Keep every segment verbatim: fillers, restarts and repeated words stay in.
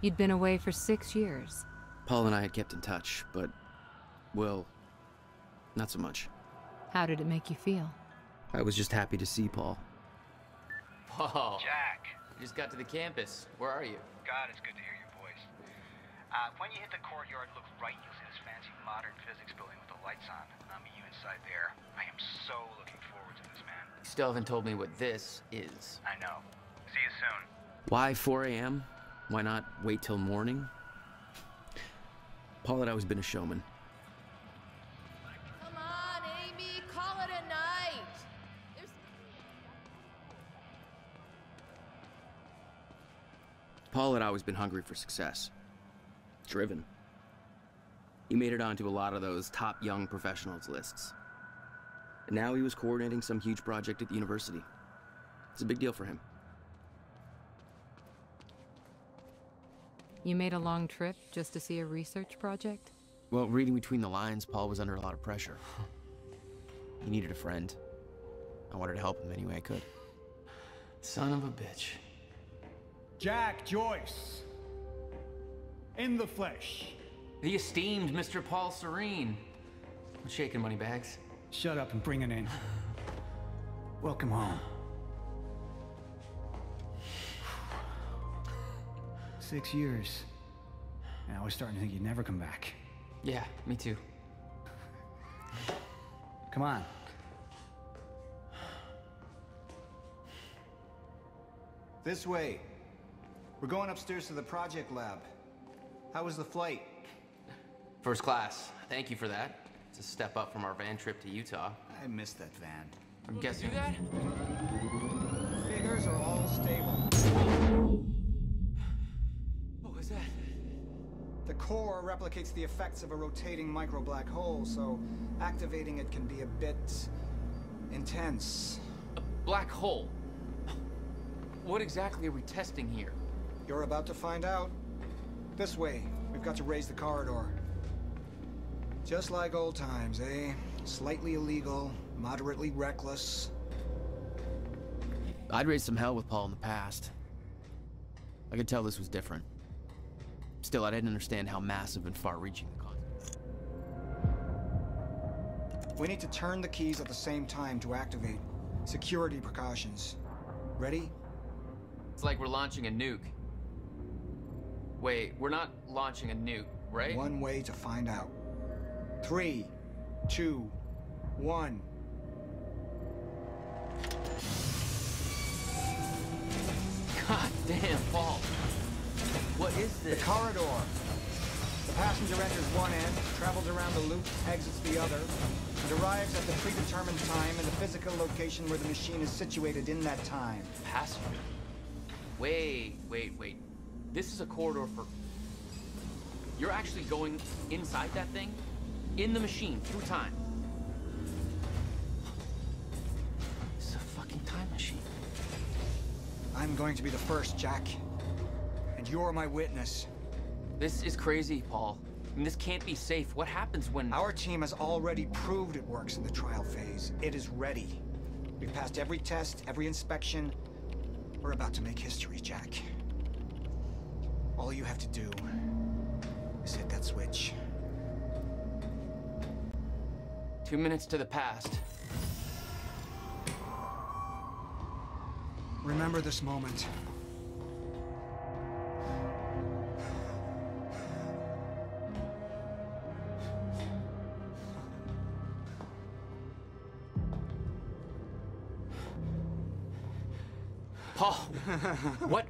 You'd been away for six years. Paul and I had kept in touch, but, well, not so much. How did it make you feel? I was just happy to see Paul. Paul! Jack! You just got to the campus. Where are you? God, it's good to hear your voice. Uh, when you hit the courtyard, look right, you'll see this fancy modern physics building with the lights on. I'll meet you inside there. I am so looking forward to this, man. You still haven't told me what this is. I know. See you soon. Why four A M? Why not wait till morning? Paul had always been a showman. Come on, Amy, call it a night. There's... Paul had always been hungry for success. Driven. He made it onto a lot of those top young professionals lists. And now he was coordinating some huge project at the university. It's a big deal for him. You made a long trip just to see a research project? Well, reading between the lines, Paul was under a lot of pressure. He needed a friend. I wanted to help him any way I could. Son of a bitch. Jack Joyce. In the flesh. The esteemed Mister Paul Serene. What's shaking, money bags? Shut up and bring it in. Welcome home. Six years. And I was starting to think you'd never come back. Yeah, me too. Come on. This way. We're going upstairs to the project lab. How was the flight? First class. Thank you for that. It's a step up from our van trip to Utah. I missed that van. I'm guessing that? Figures are all stable. The core replicates the effects of a rotating micro black hole, so activating it can be a bit intense. A black hole? What exactly are we testing here? You're about to find out. This way, we've got to raise the corridor. Just like old times, eh? Slightly illegal, moderately reckless. I'd raised some hell with Paul in the past. I could tell this was different. Still, I didn't understand how massive and far-reaching the concept was. We need to turn the keys at the same time to activate. Security precautions. Ready? It's like we're launching a nuke. Wait, we're not launching a nuke, right? One way to find out. Three, two, one. God damn, Paul. What is this? The corridor. The passenger enters one end, travels around the loop, exits the other, and arrives at the predetermined time and the physical location where the machine is situated in that time. Passenger? Wait, wait, wait. This is a corridor for... You're actually going inside that thing? In the machine, through time. This is a fucking time machine. I'm going to be the first, Jack. You're my witness. This is crazy, Paul. I mean, this can't be safe. What happens when... Our team has already proved it works in the trial phase. It is ready. We've passed every test, every inspection. We're about to make history, Jack. All you have to do is hit that switch. Two minutes to the past. Remember this moment. Paul, what?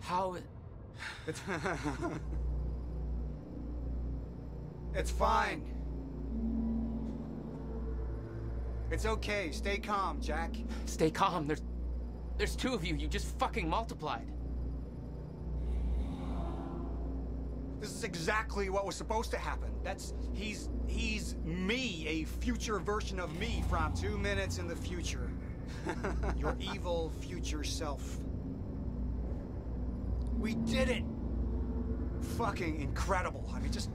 How? It's, it's fine. It's okay. Stay calm, Jack. Stay calm. There's, there's two of you. You just fucking multiplied. This is exactly what was supposed to happen. That's, he's, he's me, a future version of me from two minutes in the future. Your evil future self. We did it! Fucking incredible. I mean, just...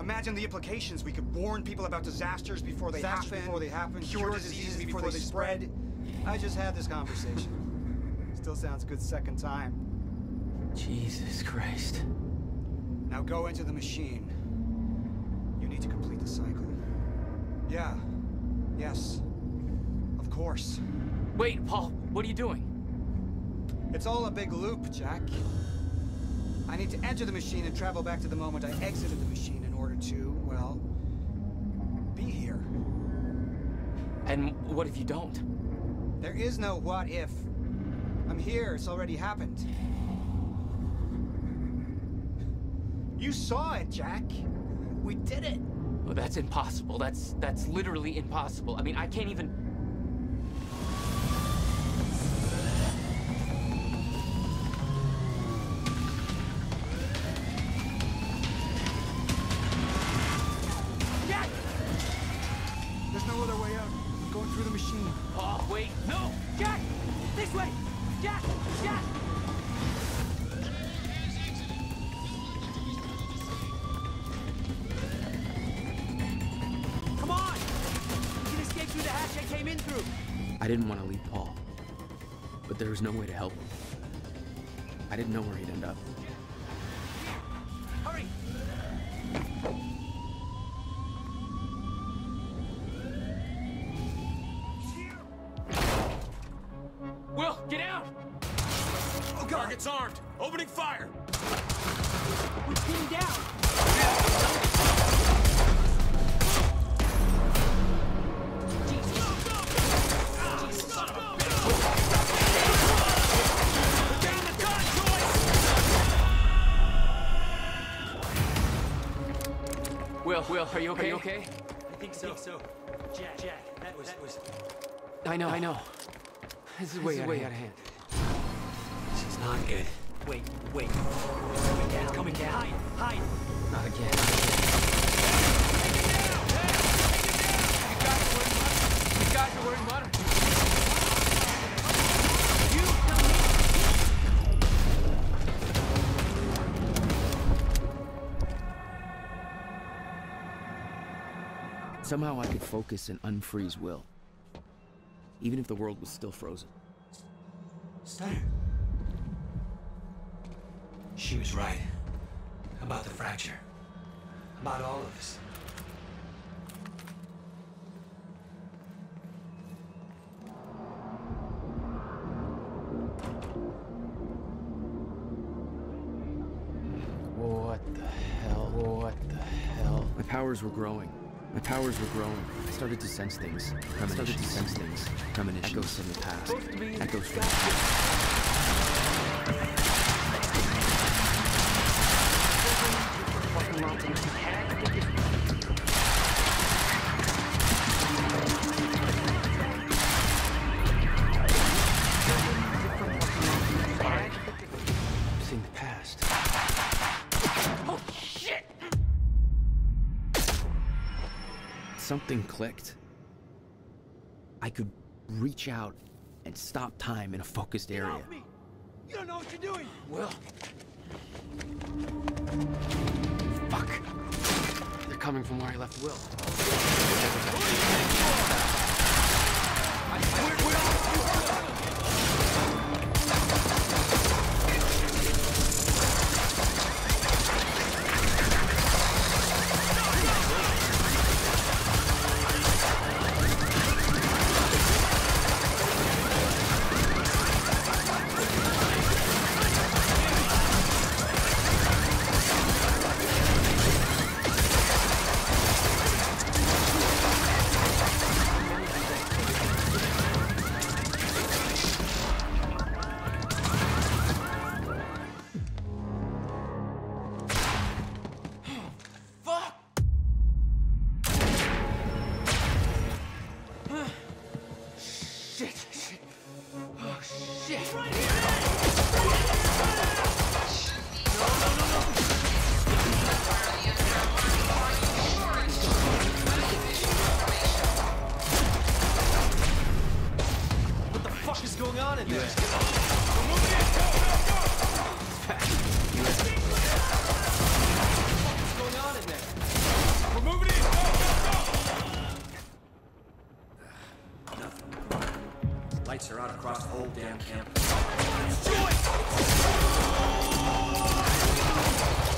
Imagine the implications. We could warn people about disasters before they disasters happen. Before they happen. Cure, cure diseases, diseases before, before they spread. spread. I just had this conversation. Still sounds good second time. Jesus Christ. Now go into the machine. You need to complete the cycle. Yeah. Yes. Of course. Wait, Paul, what are you doing? It's all a big loop, Jack. I need to enter the machine and travel back to the moment I exited the machine in order to, well, be here. And what if you don't? There is no what if. I'm here, it's already happened. You saw it, Jack. We did it. Well, that's impossible. That's, that's literally impossible. I mean, I can't even... I didn't want to leave Paul, but there was no way to help him. I didn't know where he'd end up. Hurry! Will, get out! Oh, God. Target's armed! Opening fire! We're pinned down! Will, are you okay? Are you okay? I think so. I think so. Jack, Jack, that was, that was... I know, I know. This is way, this is way out of hand. This is not good. Wait, wait. It's coming down. It's coming down. Hide, hide. Not again. Take it down! Take it down! You guys are wearing water. You guys are wearing water. You tell Somehow I could focus and unfreeze Will, even if the world was still frozen. Steiner. She was right about the fracture, about all of us. What the hell? What the hell? My powers were growing. My powers were growing. I started to sense things. I started to sense things. Premonitions. Echoes from the past. Echoes from the past. Seeing the past. Oh, shit! Something clicked. I could reach out and stop time in a focused area. Get off me. You don't know what you're doing! Will. Fuck. They're coming from where I left Will. lights are out across the whole damn campus. It's Joyce!